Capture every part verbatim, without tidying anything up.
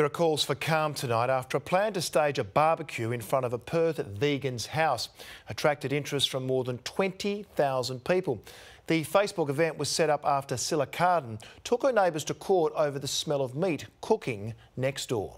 There are calls for calm tonight after a plan to stage a barbecue in front of a Perth vegan's house attracted interest from more than twenty thousand people. The Facebook event was set up after Cilla Cardin took her neighbours to court over the smell of meat cooking next door.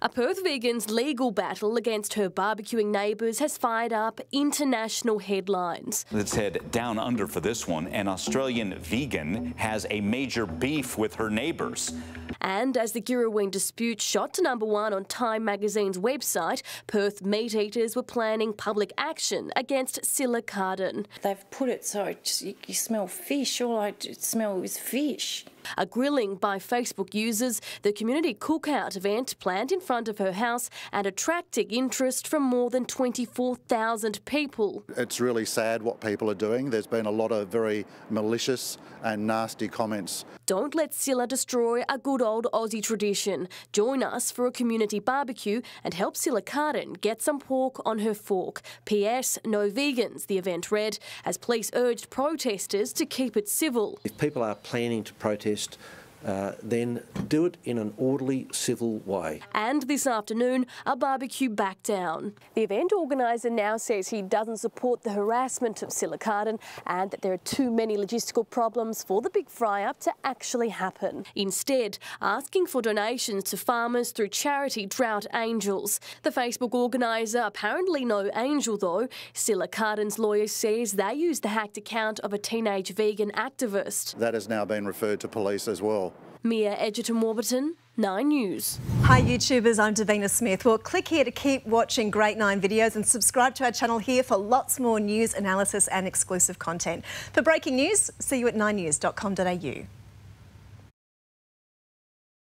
A Perth vegan's legal battle against her barbecuing neighbours has fired up international headlines. Let's head down under for this one. An Australian vegan has a major beef with her neighbours. And as the Girrawheen dispute shot to number one on Time magazine's website, Perth meat eaters were planning public action against Cilla Cardin. They've put it so it just, you, you smell fish. All I smell is fish. A grilling by Facebook users, the community cookout event planned in front of her house and attracting interest from more than twenty-four thousand people. It's really sad what people are doing. There's been a lot of very malicious and nasty comments. Don't let Cilla destroy a good old Aussie tradition. Join us for a community barbecue and help Cilla Cardin get some pork on her fork. P S No vegans, the event read, as police urged protesters to keep it civil. If people are planning to protest, Uh, then do it in an orderly, civil way. And this afternoon, a barbecue back down. The event organiser now says he doesn't support the harassment of Cilla Cardin and that there are too many logistical problems for the big fry-up to actually happen. Instead, asking for donations to farmers through charity Drought Angels. The Facebook organiser, apparently no angel though, Cilla Cardin's lawyer says they used the hacked account of a teenage vegan activist. That has now been referred to police as well. Mia Edgerton Warburton, Nine News. Hi YouTubers, I'm Davina Smith. Well, click here to keep watching great Nine videos and subscribe to our channel here for lots more news, analysis and exclusive content. For breaking news, see you at nine news dot com dot A U.